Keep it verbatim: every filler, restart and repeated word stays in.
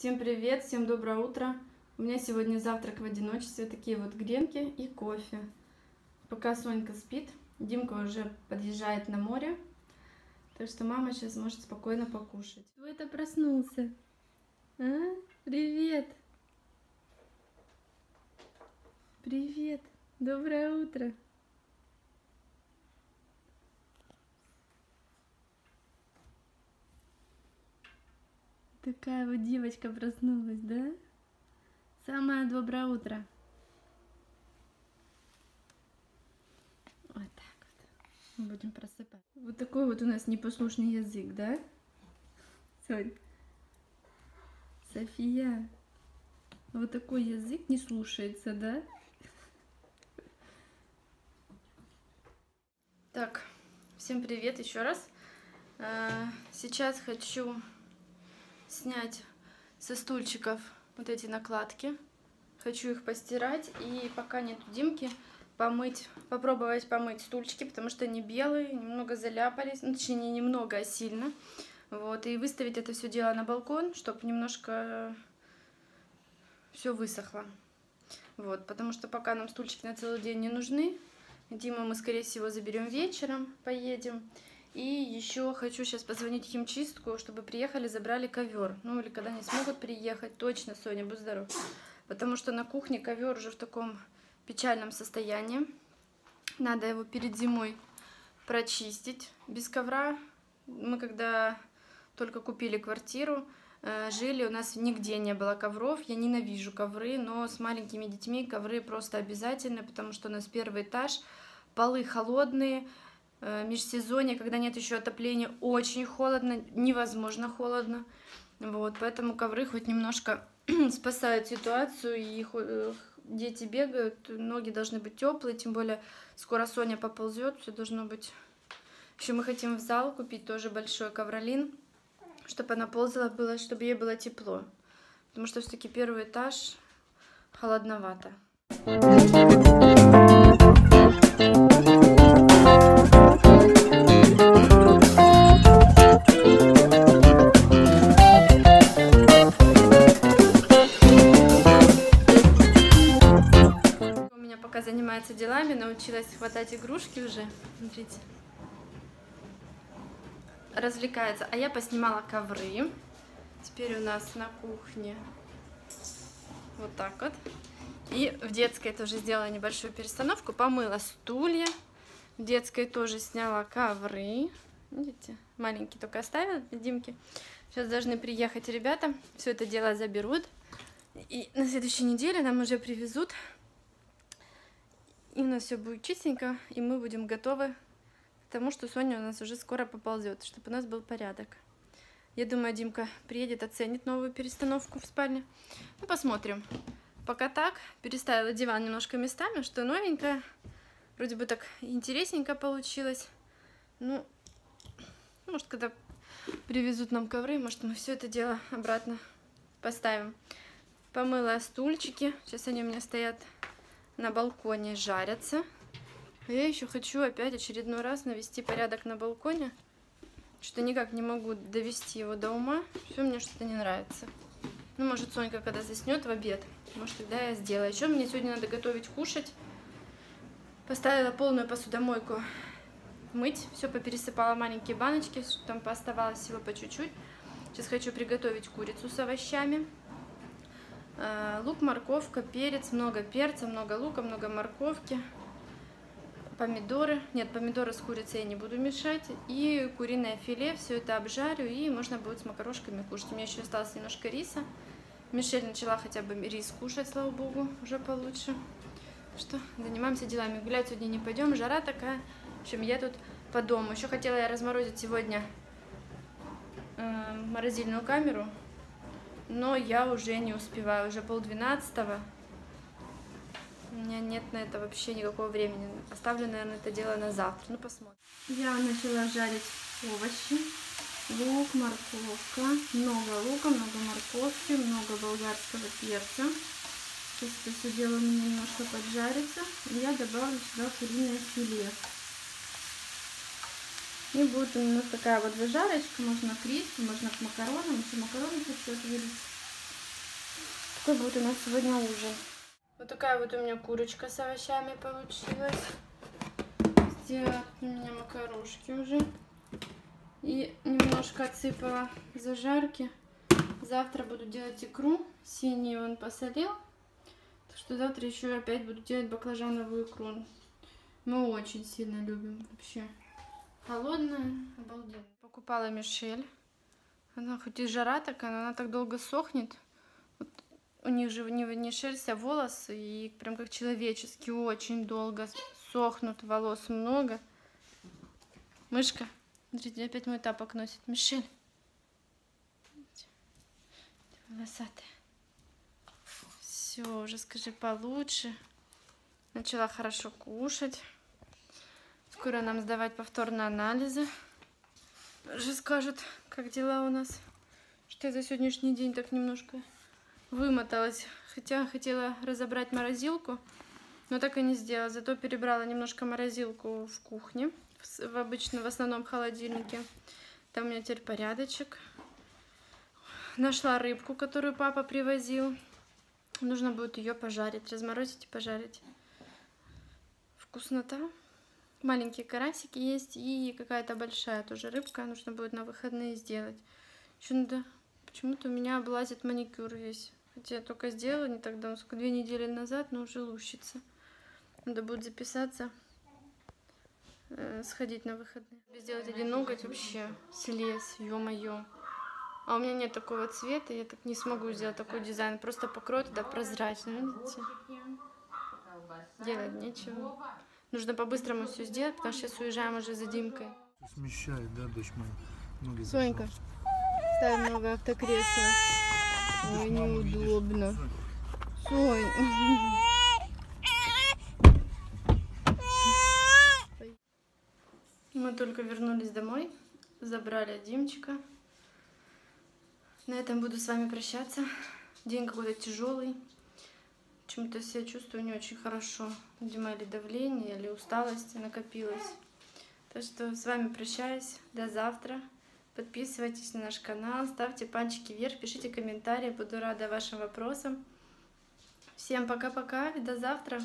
Всем привет, всем доброе утро. У меня сегодня завтрак в одиночестве, такие вот гренки и кофе. Пока Сонька спит, Димка уже подъезжает на море, так что мама сейчас может спокойно покушать. Кто это проснулся? А? Привет! Привет! Доброе утро! Такая вот девочка проснулась, да? Самое доброе утро. Вот так вот. Мы будем просыпать. Вот такой вот у нас непослушный язык, да? Сонь. София. Вот такой язык не слушается, да? Так, всем привет еще раз. Сейчас хочу снять со стульчиков вот эти накладки. Хочу их постирать и пока нет Димки, помыть, попробовать помыть стульчики, потому что они белые, немного заляпались, ну, точнее не немного, а сильно. Вот, и выставить это все дело на балкон, чтобы немножко все высохло. Вот, потому что пока нам стульчики на целый день не нужны. Дима мы, скорее всего, заберем вечером, поедем. И еще хочу сейчас позвонить в химчистку, чтобы приехали, забрали ковер. Ну или когда они смогут приехать, точно, Соня, будь здоров. Потому что на кухне ковер уже в таком печальном состоянии. Надо его перед зимой прочистить. Без ковра мы, когда только купили квартиру, жили, у нас нигде не было ковров. Я ненавижу ковры, но с маленькими детьми ковры просто обязательны, потому что у нас первый этаж, полы холодные. Межсезонье, когда нет еще отопления, очень холодно, невозможно холодно. Вот, поэтому ковры хоть немножко спасают ситуацию, и дети бегают, ноги должны быть теплые, тем более скоро Соня поползет, все должно быть. Еще мы хотим в зал купить тоже большой ковролин, чтобы она ползала, было, чтобы ей было тепло, потому что все-таки первый этаж холодновато. Занимается делами, научилась хватать игрушки уже, смотрите, развлекается. А я поснимала ковры, теперь у нас на кухне вот так вот, и в детской тоже сделала небольшую перестановку, помыла стулья, в детской тоже сняла ковры, видите, маленькие только оставила для Димки, сейчас должны приехать ребята, все это дело заберут, и на следующей неделе нам уже привезут. И у нас все будет чистенько, и мы будем готовы к тому, что Соня у нас уже скоро поползет, чтобы у нас был порядок. Я думаю, Димка приедет, оценит новую перестановку в спальне. Ну, посмотрим. Пока так. Переставила диван немножко местами, что новенькое. Вроде бы так интересненько получилось. Ну, может, когда привезут нам ковры, может, мы все это дело обратно поставим. Помыла стульчики. Сейчас они у меня стоят на балконе, жарятся. Я еще хочу опять очередной раз навести порядок на балконе. Что-то никак не могу довести его до ума. Все мне что-то не нравится. Ну, может, Сонька когда заснет в обед, может, тогда я сделаю. Еще мне сегодня надо готовить, кушать. Поставила полную посудомойку мыть. Все попересыпала маленькие баночки. Там пооставалось всего по чуть-чуть. Сейчас хочу приготовить курицу с овощами. Лук, морковка, перец, много перца, много лука, много морковки, помидоры. Нет, помидоры с курицей я не буду мешать. И куриное филе, все это обжарю, и можно будет с макарошками кушать. У меня еще осталось немножко риса. Мишель начала хотя бы рис кушать, слава богу, уже получше. Что, занимаемся делами. Гулять сегодня не пойдем, жара такая. В общем, я тут по дому. Еще хотела я разморозить сегодня э, морозильную камеру. Но я уже не успеваю, уже полдвенадцатого. У меня нет на это вообще никакого времени. Оставлю, наверное, это дело на завтра. Ну, посмотрим. Я начала жарить овощи. Лук, морковка. Много лука, много морковки, много болгарского перца. Сейчас это все дело у меня немножко поджарится. Я добавлю сюда куриное филе. И будет у меня такая вот зажарочка, можно к рису, можно к макаронам, еще макароны хочу отварить. Такой будет у нас сегодня ужин. Вот такая вот у меня курочка с овощами получилась. Сделала у меня макарошки уже. И немножко отсыпала зажарки. Завтра буду делать икру. Синий он посолил. Так что завтра еще опять буду делать баклажановую икру. Мы очень сильно любим вообще. Холодная, обалденно. Покупала мишель. Она хоть и жара такая, но она так долго сохнет. Вот у них же не, не шерсть, а волосы. И прям как человеческие очень долго сохнут. Волос много. Мышка. Смотрите, опять мой тапок носит. Мишель. Волосатая. Все, уже скажи получше. Начала хорошо кушать. Скоро нам сдавать повторные анализы. Уже скажут, как дела у нас. Что я за сегодняшний день так немножко вымоталась. Хотя хотела разобрать морозилку, но так и не сделала. Зато перебрала немножко морозилку в кухне. В обычном, в основном холодильнике. Там у меня теперь порядочек. Нашла рыбку, которую папа привозил. Нужно будет ее пожарить. Разморозить и пожарить. Вкуснота. Маленькие карасики есть и какая-то большая тоже рыбка. Нужно будет на выходные сделать. Почему-то у меня облазит маникюр весь. Хотя я только сделала не так давно, сколько две недели назад, но уже лущится. Надо будет записаться, э, сходить на выходные. Сделать один ноготь вообще слез, ё-моё. А у меня нет такого цвета, я так не смогу сделать такой дизайн. Просто покрою туда прозрачно, видите? Делать нечего. Нужно по-быстрому все сделать, потому что сейчас уезжаем уже за Димкой. Смещает, да, дочь моя? Ноги Сонька, ставь много автокресла. Ой, неудобно. Сонь. Мы только вернулись домой, забрали Димчика. На этом буду с вами прощаться. День какой-то тяжелый. Почему-то себя чувствую не очень хорошо. Видимо, или давление, или усталость накопилась. Так что с вами прощаюсь. До завтра. Подписывайтесь на наш канал, ставьте пальчики вверх, пишите комментарии. Буду рада вашим вопросам. Всем пока-пока и до завтра.